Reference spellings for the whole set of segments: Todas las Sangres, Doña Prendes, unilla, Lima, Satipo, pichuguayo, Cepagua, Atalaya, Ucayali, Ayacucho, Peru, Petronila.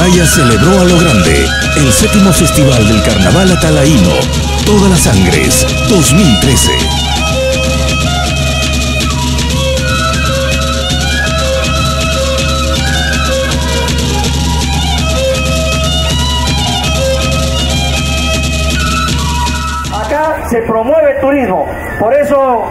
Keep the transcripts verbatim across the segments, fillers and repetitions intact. Atalaya celebró a lo grande el séptimo Festival del Carnaval Atalaíno, Todas las Sangres dos mil trece. Acá se promueve el turismo, por eso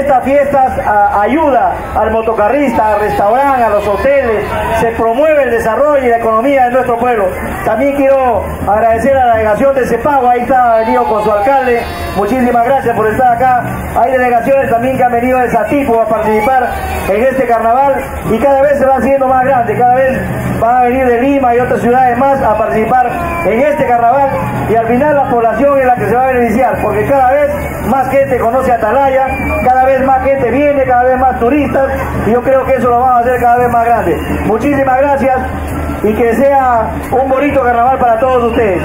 estas fiestas a, ayuda al motocarrista, al restaurante, a los hoteles, se promueve el desarrollo y la economía de nuestro pueblo. También quiero agradecer a la delegación de Cepagua, ahí está venido con su alcalde, muchísimas gracias por estar acá. Hay delegaciones también que han venido de Satipo a participar en este carnaval y cada vez se va haciendo más grande, cada vez van a venir de Lima y otras ciudades más a participar en este carnaval y al final la población es la que se va a beneficiar, porque cada vez más gente conoce Atalaya, cada vez más gente viene, cada vez más turistas, y yo creo que eso lo vamos a hacer cada vez más grande. Muchísimas gracias y que sea un bonito carnaval para todos ustedes.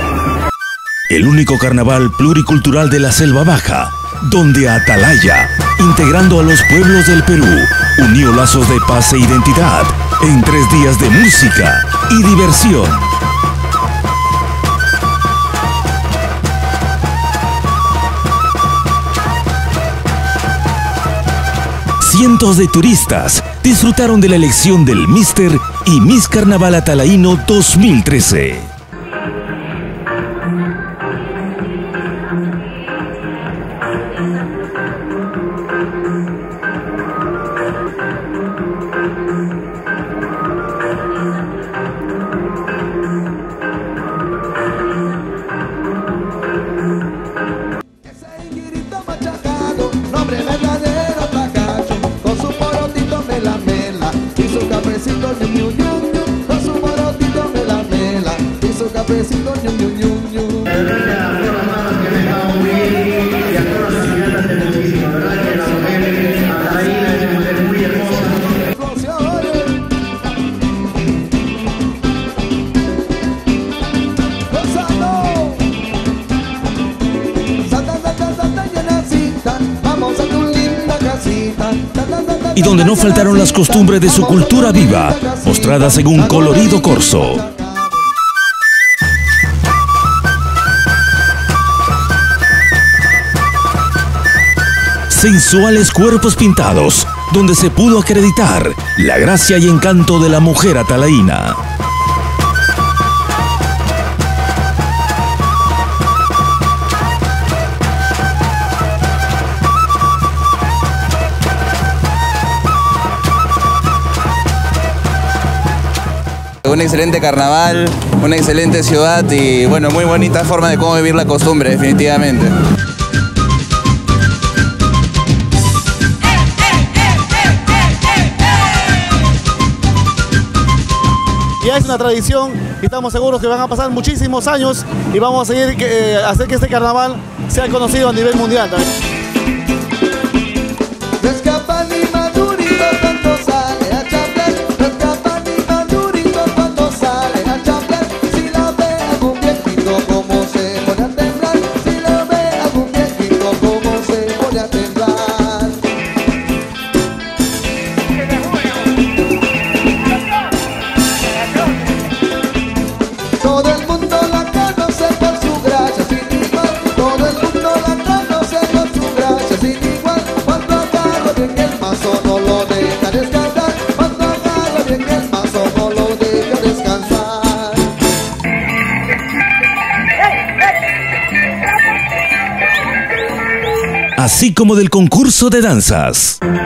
El único carnaval pluricultural de la Selva Baja, donde Atalaya, integrando a los pueblos del Perú, unió lazos de paz e identidad en tres días de música y diversión. Cientos de turistas disfrutaron de la elección del Mister y Miss Carnaval Atalaíno dos mil trece. Y donde no faltaron las costumbres de su cultura viva, mostradas en un colorido corso. Sensuales cuerpos pintados, donde se pudo acreditar la gracia y encanto de la mujer atalaína. Un excelente carnaval, una excelente ciudad y bueno, muy bonita forma de cómo vivir la costumbre, definitivamente. Ya es una tradición y estamos seguros que van a pasar muchísimos años y vamos a seguir eh, hacer que este carnaval sea conocido a nivel mundial también. Así como del concurso de danzas. No.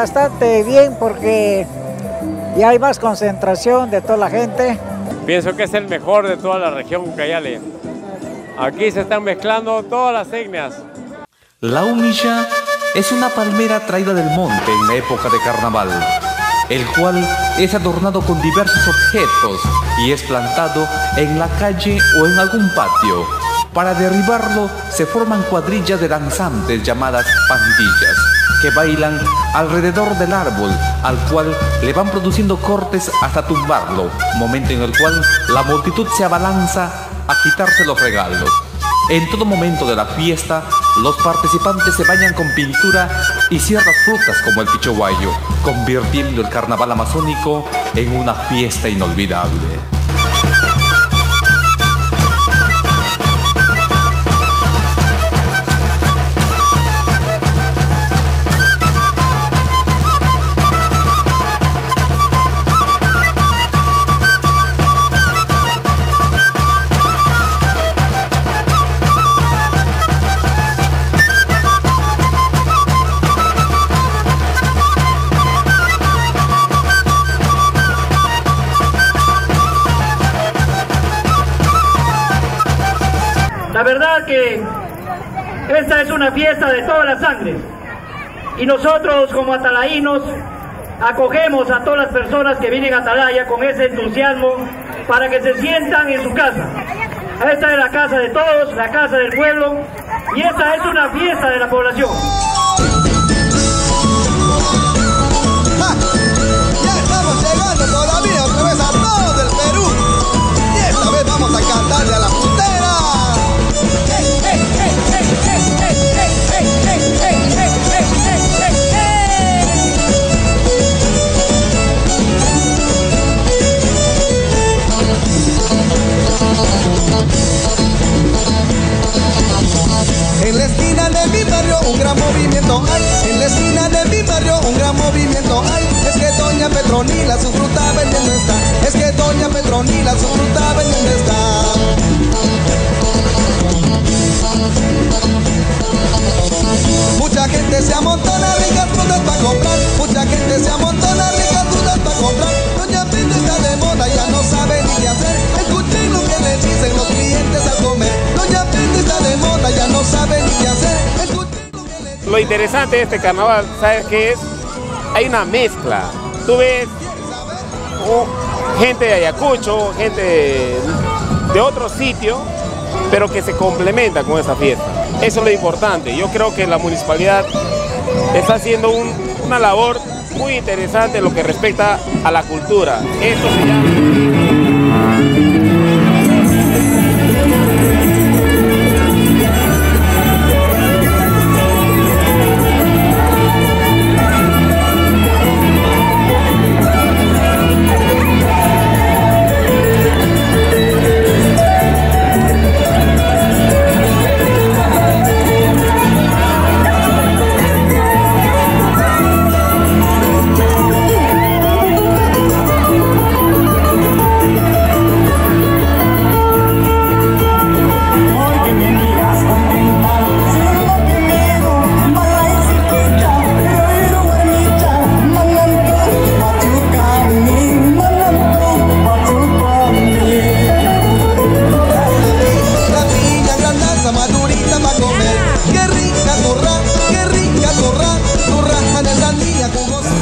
bastante bien porque ya hay más concentración de toda la gente. Pienso que es el mejor de toda la región Ucayali. Aquí se están mezclando todas las etnias. La unilla es una palmera traída del monte en la época de carnaval, el cual es adornado con diversos objetos y es plantado en la calle o en algún patio. Para derribarlo se forman cuadrillas de danzantes llamadas pandillas, que bailan alrededor del árbol, al cual le van produciendo cortes hasta tumbarlo, momento en el cual la multitud se abalanza a quitarse los regalos. En todo momento de la fiesta, los participantes se bañan con pintura y ciertas frutas como el pichuguayo, convirtiendo el carnaval amazónico en una fiesta inolvidable. La verdad que esta es una fiesta de todas las sangres y nosotros como atalaínos acogemos a todas las personas que vienen a Atalaya con ese entusiasmo para que se sientan en su casa. Esta es la casa de todos, la casa del pueblo y esta es una fiesta de la población. Ah, ya estamos llegando todavía otra vez a todo el Perú y esta vez vamos a cantarle a la puntera. En la esquina de mi barrio un gran movimiento hay, en la esquina de mi barrio un gran movimiento hay. Es que Doña Petronila su fruta vendiendo está, es que Doña Petronila su fruta vendiendo está. Mucha gente se amontona ricas frutas para comprar, mucha gente se amontona ricas frutas para comprar. Doña Prendes está de moda, ya no sabe ni qué hacer, escuchen lo que le dicen los clientes al comer. Doña Prendes está de moda, ya no sabe ni qué hacer, escuchen lo que le dicen. Lo interesante de este carnaval, ¿sabes qué es? Hay una mezcla, tú ves oh, gente de Ayacucho, gente de, de otro sitio, pero que se complementa con esa fiesta. Eso es lo importante. Yo creo que la municipalidad está haciendo un, una labor muy interesante en lo que respecta a la cultura. Esto se llama...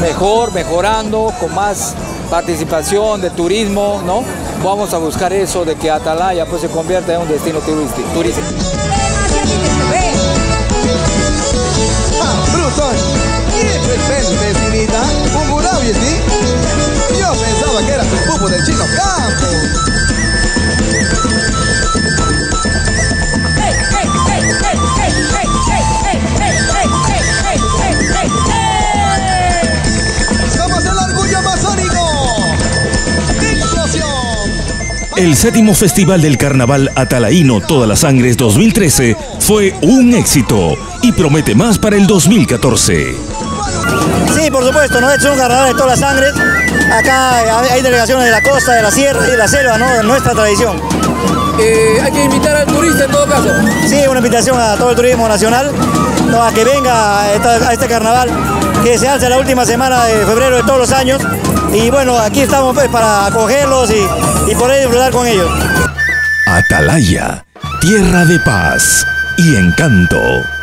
Mejor, mejorando, con más participación de turismo, ¿no? Vamos a buscar eso de que Atalaya pues se convierta en un destino turístico. Yo pensaba que era tu cubo de chino campo. El séptimo Festival del Carnaval Atalaíno Todas las Sangres dos mil trece fue un éxito y promete más para el dos mil catorce. Sí, por supuesto, ¿no? Es un carnaval de todas las sangres. Acá hay delegaciones de la costa, de la sierra y de la selva, ¿no? De nuestra tradición. Eh, hay que invitar al turista en todo caso. Sí, una invitación a todo el turismo nacional, ¿no? A que venga a este carnaval. que se alza la última semana de febrero de todos los años. Y bueno, aquí estamos pues para acogerlos y, y poder disfrutar con ellos. Atalaya, tierra de paz y encanto.